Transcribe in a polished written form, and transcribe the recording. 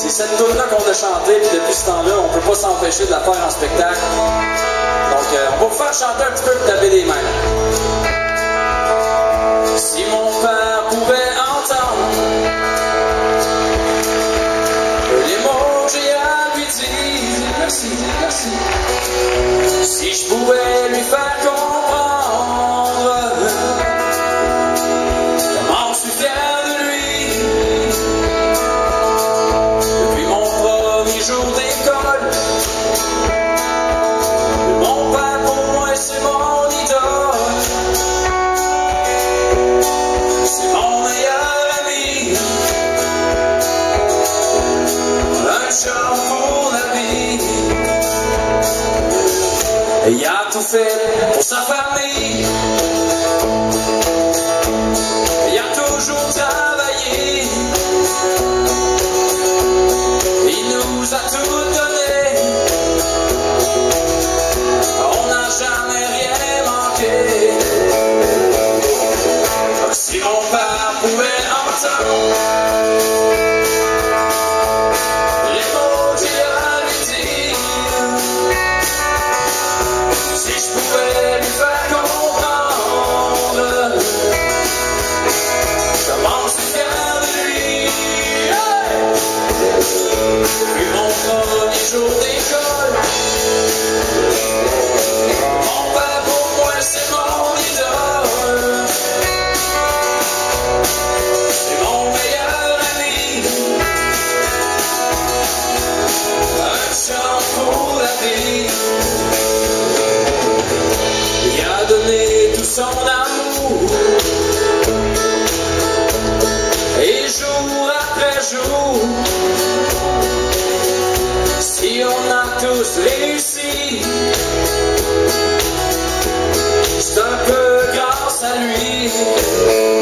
C'est cette tune-là qu'on a chantée, puis depuis ce temps-là, on ne peut pas s'empêcher de la faire en spectacle. Donc, on va vous faire chanter un petit peu et taper des mains. Si mon père pouvait entendre les mots que j'ai à lui dire, merci, merci. Si je pouvais lui faire comprendre comment je suis fier de lui depuis mon premier jour d'école. Mon père pour moi c'est mon idole, c'est mon meilleur ami, un char pour la vie. Il a tout fait pour sa famille, il a toujours travaillé, il nous a tout donné, on n'a jamais rien manqué. Si mon père pouvait entendre son amour, et jour après jour, si on a tous réussi, c'est un peu grâce à lui.